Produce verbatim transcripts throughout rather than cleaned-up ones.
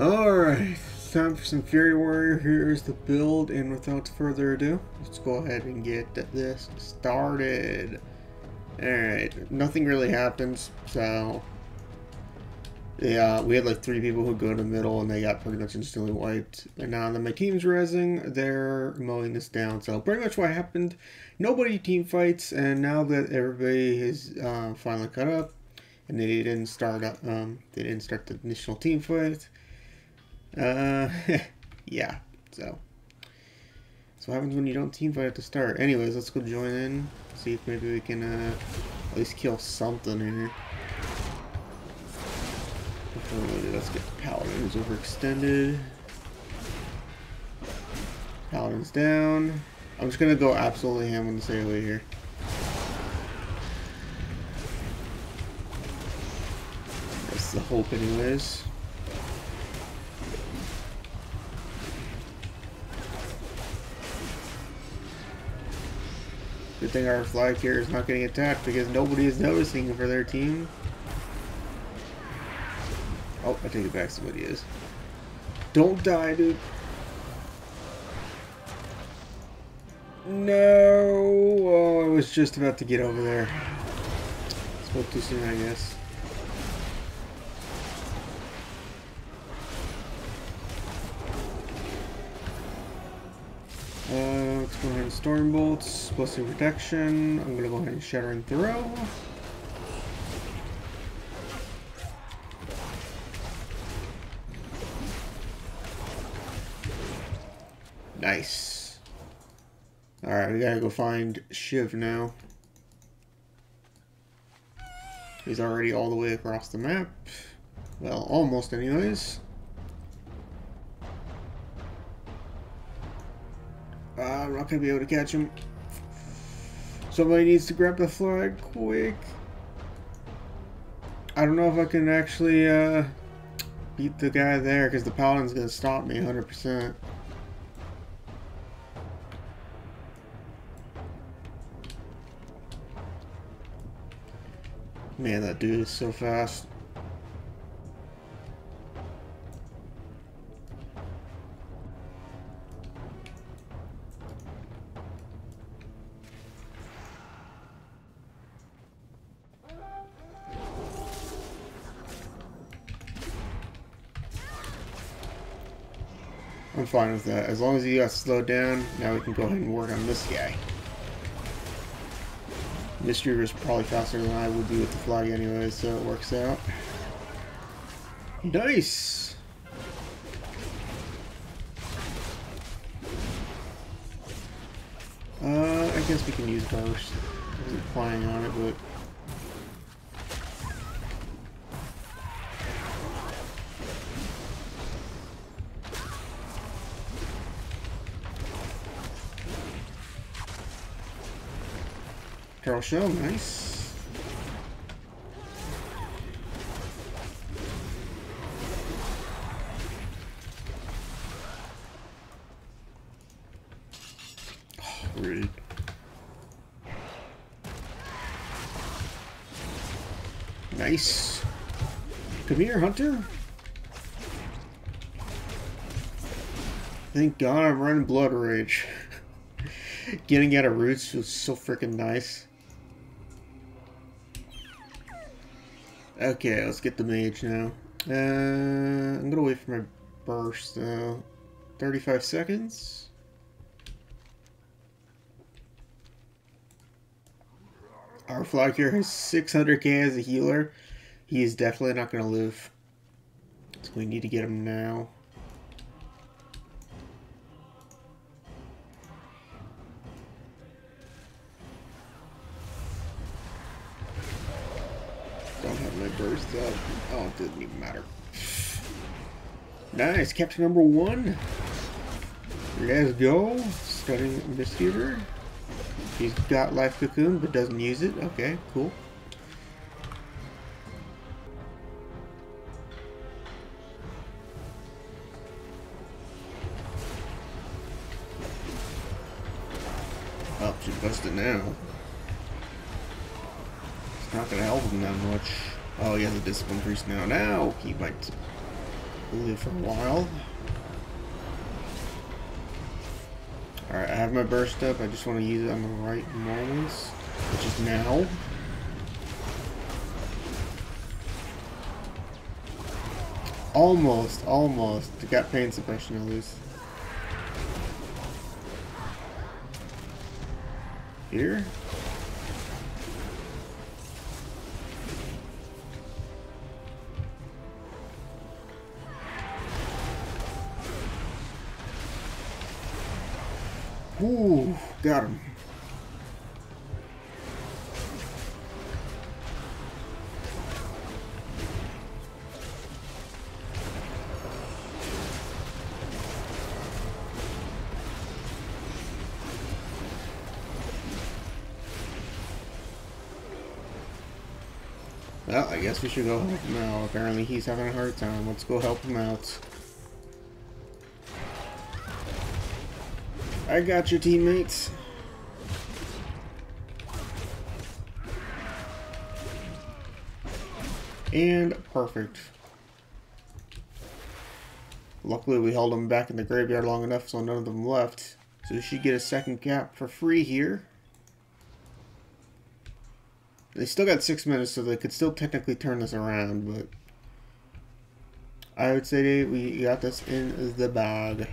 Alright, it's time for some Fury Warrior. Here's the build, and without further ado, let's go ahead and get this started. Alright, nothing really happens, so... yeah, we had like three people who go to the middle and they got pretty much instantly wiped. And now that my team's rezzing, they're mowing this down. So pretty much what happened, nobody team fights, and now that everybody is uh, finally caught up, and they didn't start up, um, they didn't start the initial team fight. Uh, yeah. So that's what happens when you don't team fight at the start. Anyways, let's go join in, see if maybe we can uh, at least kill something here. Let's get the Paladins overextended. Paladins down. I'm just gonna go absolutely ham on the Sailor here. That's the hope, anyways. Good thing our flag here is not getting attacked because nobody is noticing for their team. Oh, I take it back, somebody is. Don't die, dude. No! Oh, I was just about to get over there. Spoke too soon, I guess. Uh, let's go ahead and Storm Bolts, Blessing Protection. I'm gonna go ahead and Shattering Throw. Nice. Alright, we gotta go find Shiv now. He's already all the way across the map. Well, almost anyways. Uh, I'm not gonna be able to catch him. Somebody needs to grab the flag quick. I don't know if I can actually uh, beat the guy there because the Paladin's gonna stop me one hundred percent. Man, that dude is so fast. I'm fine with that. As long as he got slowed down, now we can go ahead and work on this guy. Mystery is probably faster than I would be with the flag anyway, so it works out. Nice! Uh, I guess we can use burst. I wasn't flying on it, but... Carol Shell, nice. Oh, rude. Nice. Come here, Hunter. Thank God I'm running Blood Rage. Getting out of roots was so freaking nice. Okay, let's get the mage now. Uh, I'm gonna wait for my burst though. thirty-five seconds. Our flag here has six hundred K as a healer. He is definitely not gonna live. So we need to get him now. Burst up. Oh, it doesn't even matter. Nice, capture number one. Let's go. Stunning Miscuber. He's got Life Cocoon, but doesn't use it. Okay, cool. Oh, she's busted now. It's not gonna help him that much. Oh, he has a Discipline Priest now. Now he might. live for a while. Alright, I have my burst up. I just want to use it on the right moments, which is now. Almost, almost. I got pain suppression at least. Here? Ooh, got him. Well, I guess we should go help him out. Apparently he's having a hard time. Let's go help him out. I got your teammates. And perfect. Luckily we held them back in the graveyard long enough so none of them left. So we should get a second cap for free here. They still got six minutes so they could still technically turn this around, but I would say we got this in the bag.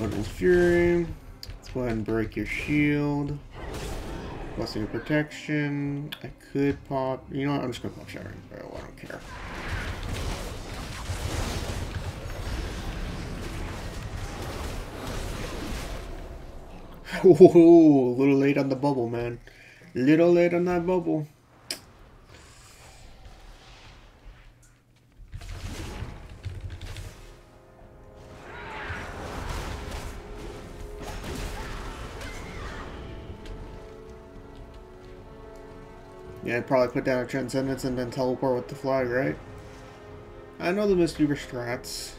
Odin's Fury. Let's go ahead and break your shield. Blessing of Protection. I could pop. You know what? I'm just going to pop Showering Veil. I don't care. Ooh, a little late on the bubble, man. Little late on that bubble. Yeah, I'd probably put down a Transcendence and then teleport with the flag, right? I know the Mistweaver strats.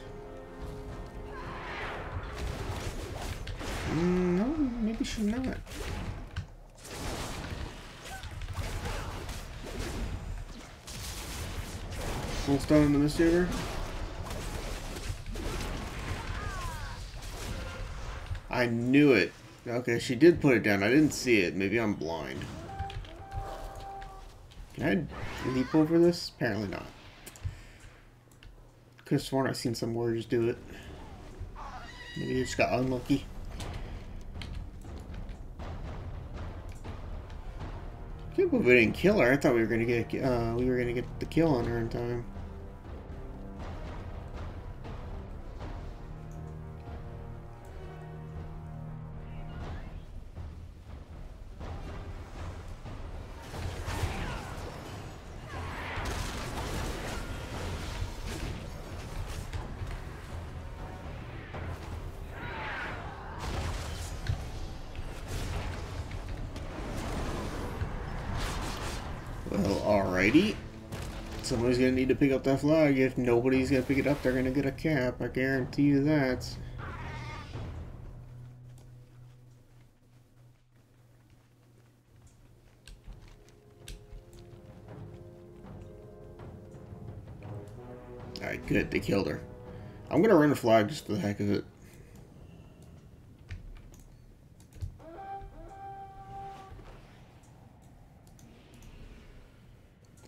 Mm, no, maybe should not. Full stun on the Mistweaver. I knew it. Okay, she did put it down. I didn't see it. Maybe I'm blind. Can I leap over this? Apparently not. Could have sworn I've seen some warriors do it. Maybe I just got unlucky. I can't believe we didn't kill her. I thought we were gonna get uh, we were gonna get the kill on her in time. Well, alrighty. Somebody's gonna need to pick up that flag. If nobody's gonna pick it up, they're gonna get a cap. I guarantee you that. Alright, good. They killed her. I'm gonna run a flag just for the heck of it.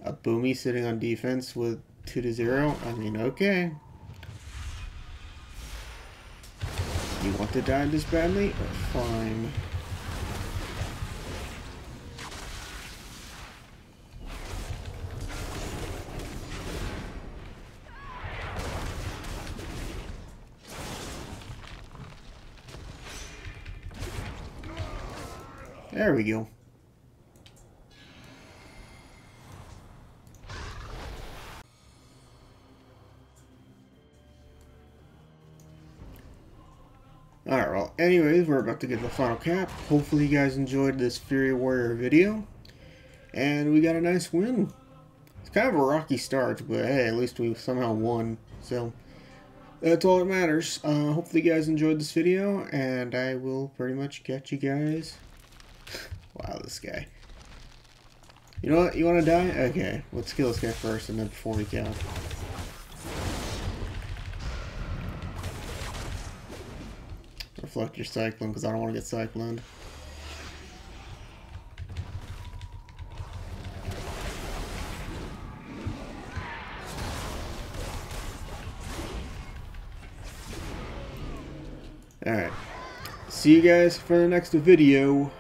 A Boomy sitting on defense with two to zero. I mean, okay. You want to die this badly? Fine. There we go. Alright, well, anyways, we're about to get the final cap. Hopefully you guys enjoyed this Fury Warrior video. And we got a nice win. It's kind of a rocky start, but hey, at least we somehow won. So, that's all that matters. Uh, hopefully you guys enjoyed this video, and I will pretty much catch you guys. Wow, this guy. You know what? You want to die? Okay, let's kill this guy first and then before we kill. Reflect your cyclone because I don't want to get cycloned. Alright. See you guys for the next video.